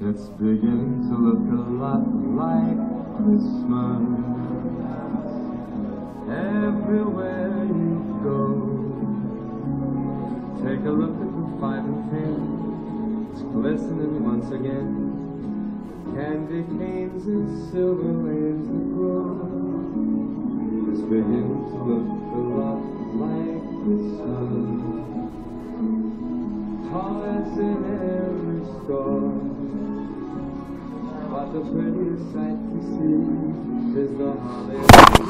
It's beginning to look a lot like Christmas. Everywhere you go, take a look at the 5 and 10. It's glistening once again. Candy canes and silver lanes that grow. It's beginning to look a lot like Christmas. Toys in every store, but the prettiest sight to see is the holiday.